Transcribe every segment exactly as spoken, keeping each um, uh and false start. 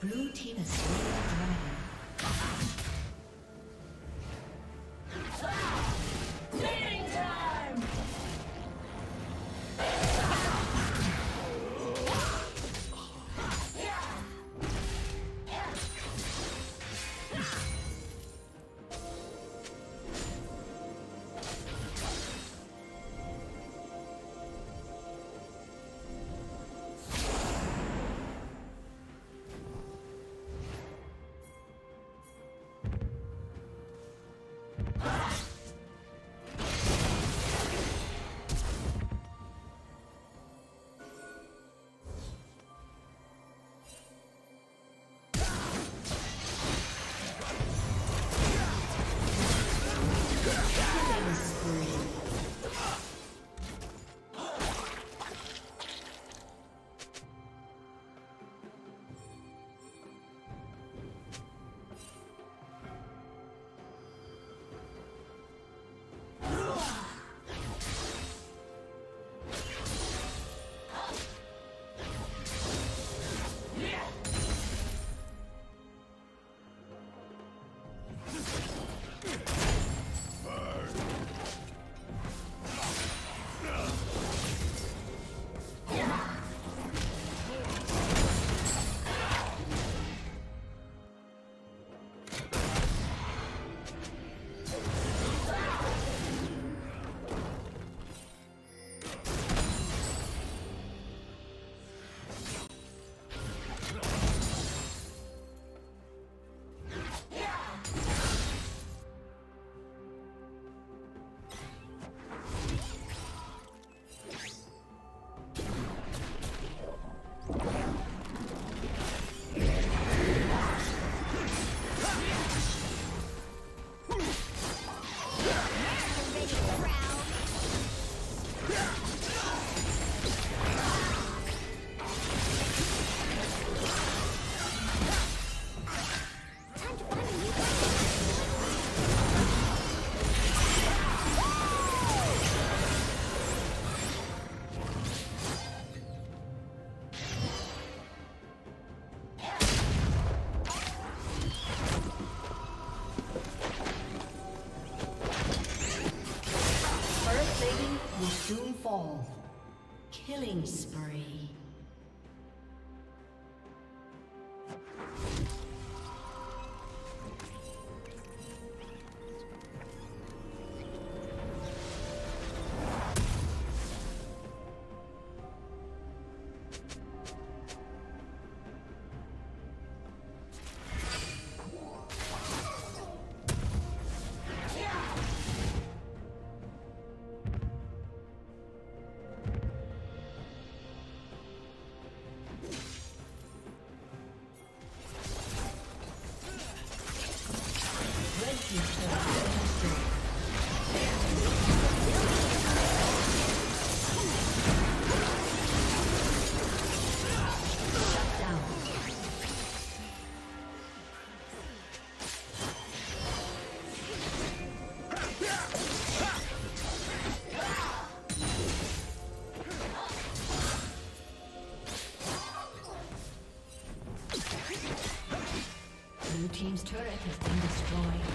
Blue team is slain the dragon. Killing spree. Team's turret has been destroyed.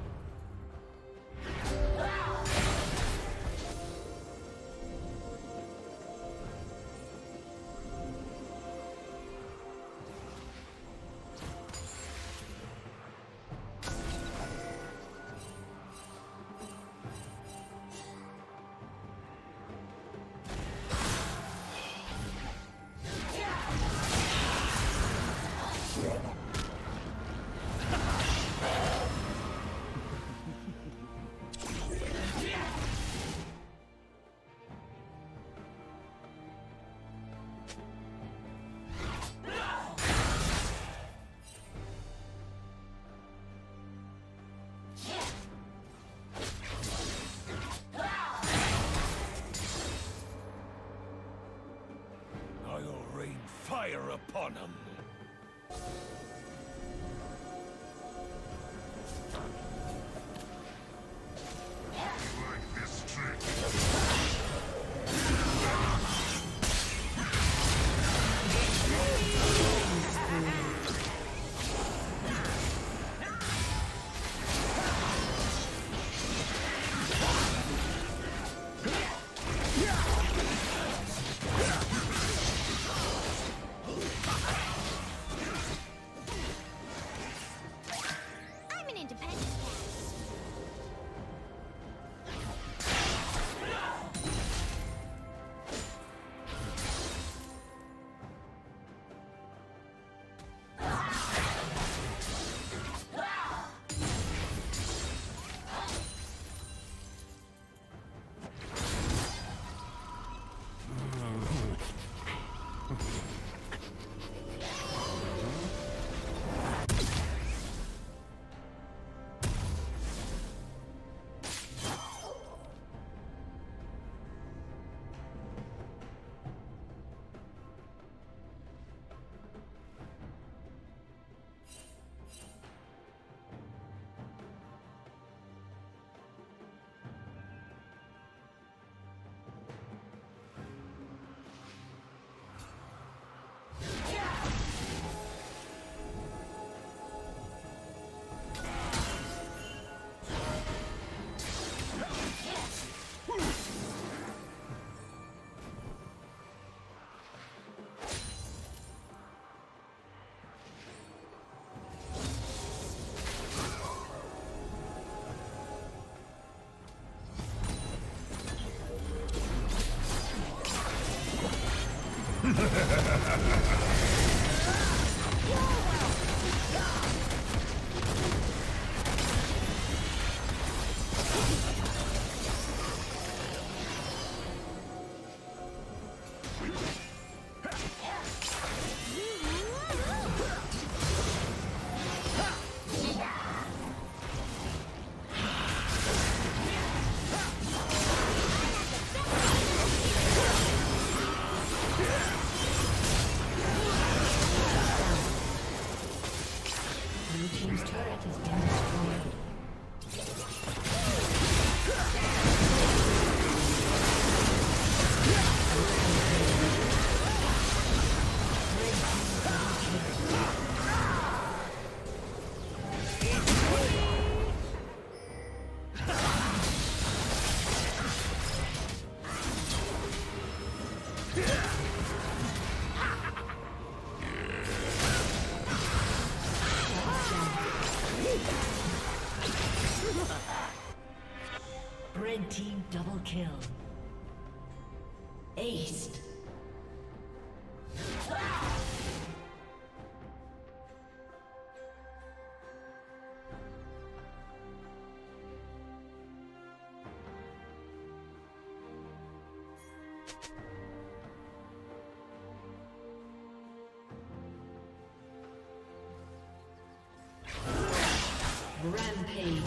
Fire upon him! Team double kill. Aced. Rampage.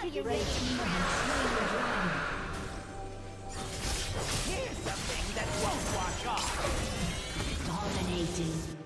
Here's something that won't wash off. Dominating.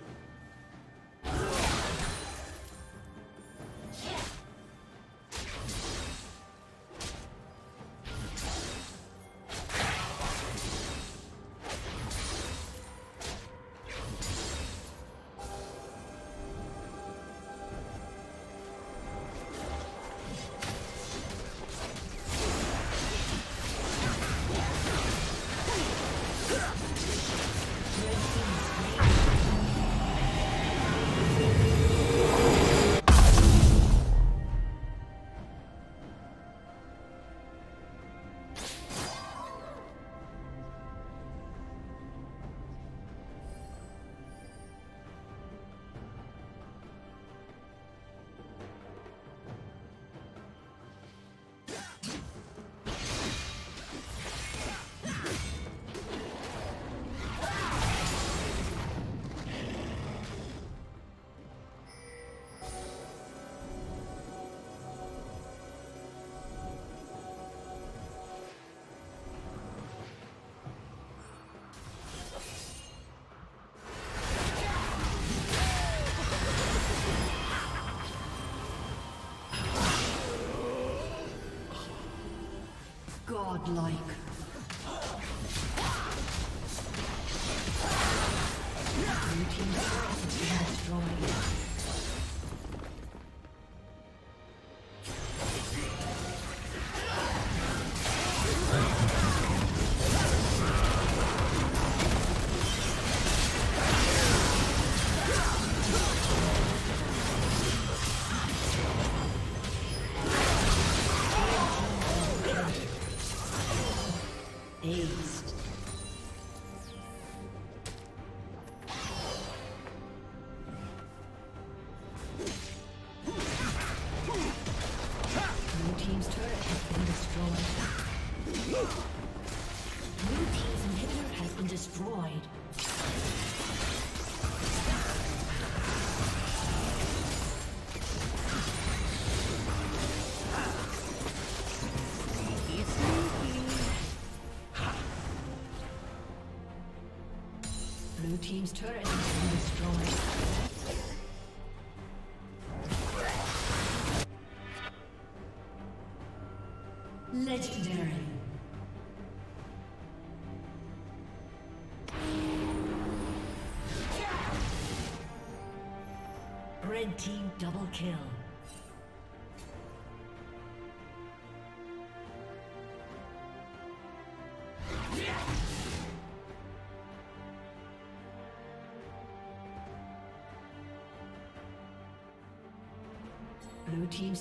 Godlike. Blue team destroyed. Blue team's turret has been destroyed. Legendary. Red team double kill. Blue team's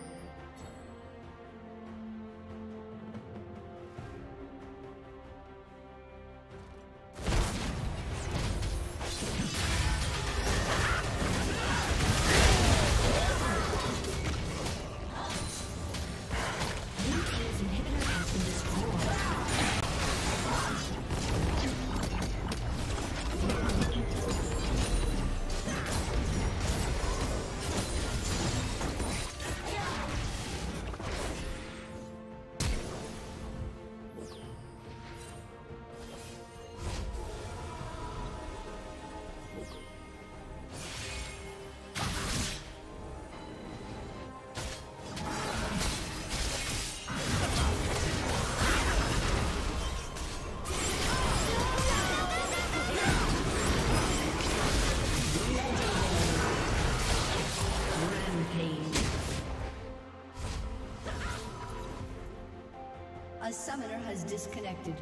A summoner has disconnected.